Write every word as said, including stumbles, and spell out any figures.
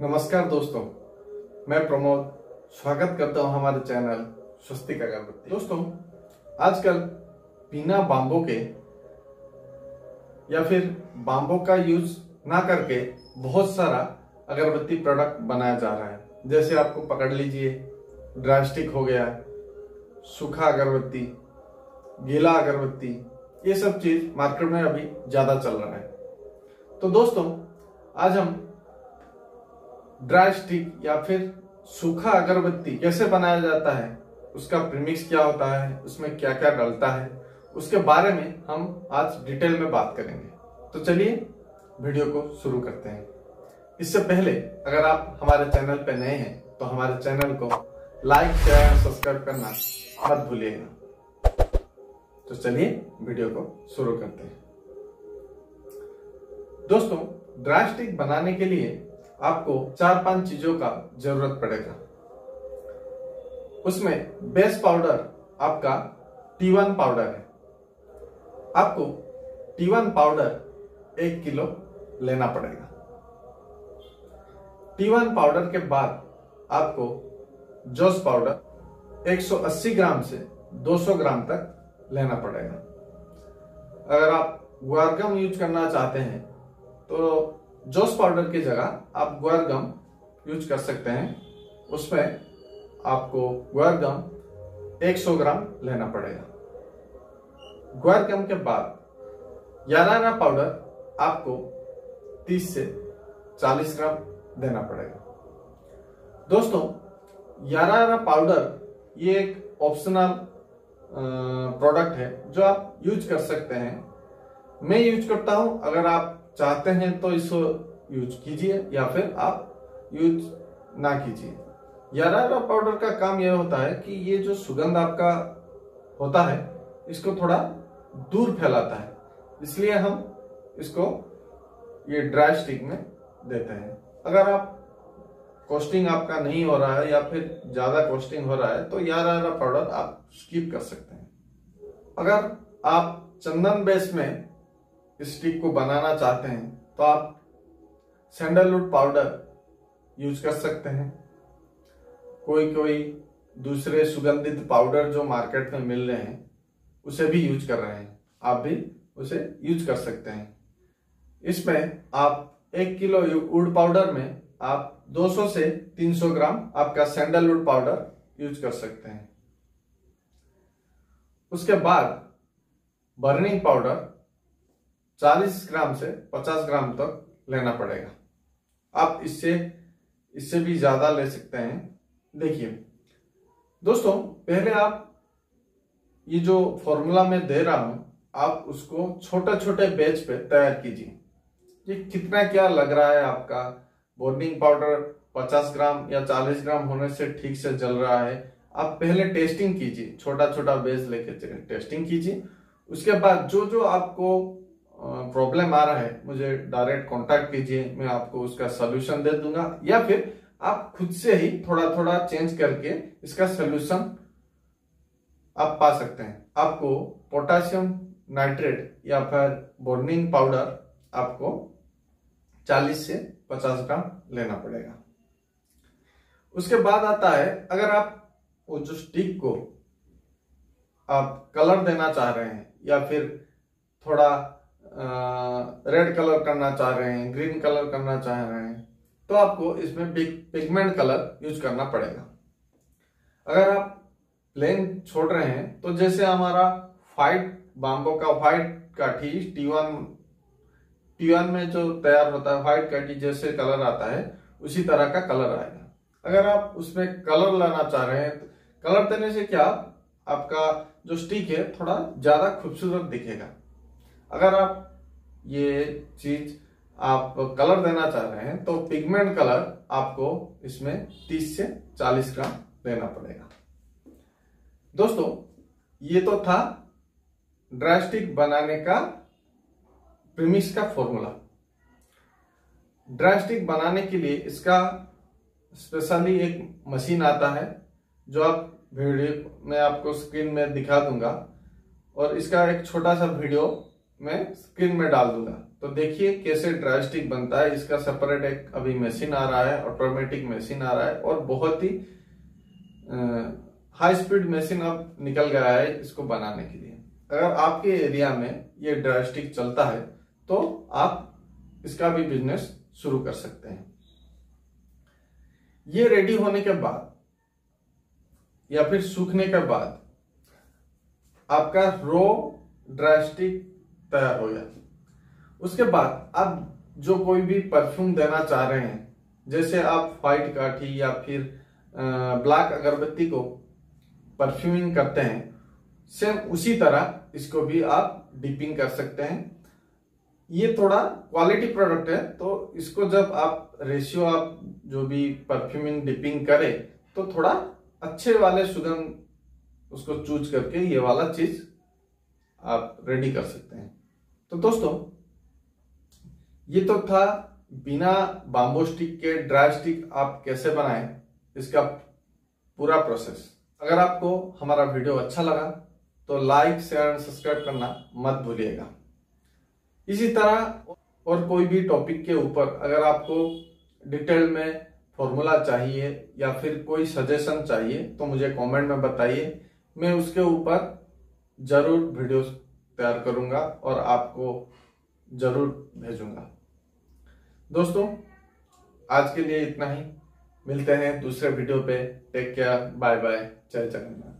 नमस्कार दोस्तों, मैं प्रमोद स्वागत करता हूं हमारे चैनल स्वस्तिक अगरबत्ती। दोस्तों, आजकल बिना बाम्बू के या फिर बाम्बू का यूज ना करके बहुत सारा अगरबत्ती प्रोडक्ट बनाया जा रहा है। जैसे आपको पकड़ लीजिए, ड्राई स्टिक हो गया, सूखा अगरबत्ती, गीला अगरबत्ती, ये सब चीज मार्केट में अभी ज्यादा चल रहा है। तो दोस्तों, आज हम ड्राई स्टिक या फिर सूखा अगरबत्ती कैसे बनाया जाता है, उसका प्रीमिक्स क्या होता है, उसमें क्या क्या डलता है, उसके बारे में हम आज डिटेल में बात करेंगे। तो चलिए वीडियो को शुरू करते हैं। इससे पहले अगर आप हमारे चैनल पर नए हैं तो हमारे चैनल को लाइक, शेयर और सब्सक्राइब करना मत भूलिएगा। तो चलिए वीडियो को शुरू करते हैं। दोस्तों, ड्राई स्टिक बनाने के लिए आपको चार पांच चीजों का जरूरत पड़ेगा। उसमें बेस पाउडर आपका टी वन पाउडर है। आपको टी वन पाउडर एक किलो लेना पड़ेगा। टी वन पाउडर के बाद आपको जोस पाउडर एक सौ अस्सी ग्राम से दो सौ ग्राम तक लेना पड़ेगा। अगर आप गुआर गम यूज करना चाहते हैं तो जोस पाउडर की जगह आप गुआर गम यूज कर सकते हैं। उसमें आपको गुआर गम एक सौ ग्राम लेना पड़ेगा। गुआर गम के बाद याराना पाउडर आपको तीस से चालीस ग्राम देना पड़ेगा। दोस्तों, याराना पाउडर ये एक ऑप्शनल प्रोडक्ट है जो आप यूज कर सकते हैं। मैं यूज करता हूं। अगर आप चाहते हैं तो इसको यूज कीजिए या फिर आप यूज ना कीजिए। याराना पाउडर का काम यह होता है कि ये जो सुगंध आपका होता है इसको थोड़ा दूर फैलाता है, इसलिए हम इसको ये ड्राई स्टिक में देते हैं। अगर आप कोस्टिंग आपका नहीं हो रहा है या फिर ज्यादा कोस्टिंग हो रहा है तो याराना पाउडर आप स्किप कर सकते हैं। अगर आप चंदन बेस में स्टिक को बनाना चाहते हैं तो आप सैंडलवुड पाउडर यूज कर सकते हैं। कोई कोई दूसरे सुगंधित पाउडर जो मार्केट में मिल रहे हैं उसे भी यूज कर रहे हैं, आप भी उसे यूज कर सकते हैं। इसमें आप एक किलो वुड पाउडर में आप दो सौ से तीन सौ ग्राम आपका सैंडलवुड पाउडर यूज कर सकते हैं। उसके बाद बर्निंग पाउडर चालीस ग्राम से पचास ग्राम तक तो लेना पड़ेगा। आप इससे इससे भी ज्यादा ले सकते हैं। देखिए दोस्तों, पहले आप ये जो फॉर्मूला मैं दे रहा हूं आप उसको छोटे छोटे बैच पे तैयार कीजिए। ये कितना क्या लग रहा है आपका बॉर्निंग पाउडर पचास ग्राम या चालीस ग्राम होने से ठीक से जल रहा है, आप पहले टेस्टिंग कीजिए। छोटा छोटा बैच लेके टेस्टिंग कीजिए। उसके बाद जो जो आपको प्रॉब्लम आ रहा है मुझे डायरेक्ट कांटेक्ट कीजिए, मैं आपको उसका सलूशन दे दूंगा या फिर आप खुद से ही थोड़ा थोड़ा चेंज करके इसका सलूशन आप पा सकते हैं। आपको पोटेशियम नाइट्रेट या फिर बॉर्निंग पाउडर आपको चालीस से पचास ग्राम लेना पड़ेगा। उसके बाद आता है, अगर आप वो जो स्टिक को आप कलर देना चाह रहे हैं या फिर थोड़ा रेड कलर करना चाह रहे हैं, ग्रीन कलर करना चाह रहे हैं तो आपको इसमें पिगमेंट कलर यूज करना पड़ेगा। अगर आप प्लेन छोड़ रहे हैं तो जैसे हमारा व्हाइट बाम्बो का व्हाइट काठी टी वन टी वन में जो तैयार होता है व्हाइट काठी जैसे कलर आता है उसी तरह का कलर आएगा। अगर आप उसमें कलर लाना चाह रहे हैं तो कलर देने से क्या आपका जो स्टिक है थोड़ा ज्यादा खूबसूरत दिखेगा। अगर आप ये चीज आप कलर देना चाह रहे हैं तो पिगमेंट कलर आपको इसमें तीस से चालीस ग्राम देना पड़ेगा। दोस्तों, ये तो था ड्राई स्टिक बनाने का प्रीमिक्स का फॉर्मूला। ड्राई स्टिक बनाने के लिए इसका स्पेशली एक मशीन आता है जो आप वीडियो में आपको स्क्रीन में दिखा दूंगा और इसका एक छोटा सा वीडियो मैं स्क्रीन में डाल दूंगा। तो देखिए कैसे ड्राई स्टिक बनता है। इसका सेपरेट एक अभी मशीन आ रहा है, ऑटोमेटिक मशीन आ रहा है और बहुत ही हाई स्पीड मशीन अब निकल गया है इसको बनाने के लिए। अगर आपके एरिया में ये ड्राई स्टिक चलता है तो आप इसका भी बिजनेस शुरू कर सकते हैं। ये रेडी होने के बाद या फिर सूखने के बाद आपका रो ड्राई स्टिक तैयार हो गया। उसके बाद आप जो कोई भी परफ्यूम देना चाह रहे हैं, जैसे आप व्हाइट काठी या फिर ब्लैक अगरबत्ती को परफ्यूमिंग करते हैं, सेम उसी तरह इसको भी आप डिपिंग कर सकते हैं। ये थोड़ा क्वालिटी प्रोडक्ट है तो इसको जब आप रेशियो आप जो भी परफ्यूमिंग डिपिंग करें तो थोड़ा अच्छे वाले सुगंध उसको चूज करके ये वाला चीज आप रेडी कर सकते हैं। तो दोस्तों ये तो था बिना बाम्बू स्टिक के ड्राई स्टिक आप कैसे बनाएं, इसका पूरा प्रोसेस। अगर आपको हमारा वीडियो अच्छा लगा तो लाइक शेयर एंड सब्सक्राइब करना मत भूलिएगा। इसी तरह और कोई भी टॉपिक के ऊपर अगर आपको डिटेल में फॉर्मूला चाहिए या फिर कोई सजेशन चाहिए तो मुझे कमेंट में बताइए, मैं उसके ऊपर जरूर वीडियो तैयार करूंगा और आपको जरूर भेजूंगा। दोस्तों आज के लिए इतना ही, मिलते हैं दूसरे वीडियो पे। टेक केयर, बाय बाय, जय जगन्नाथ।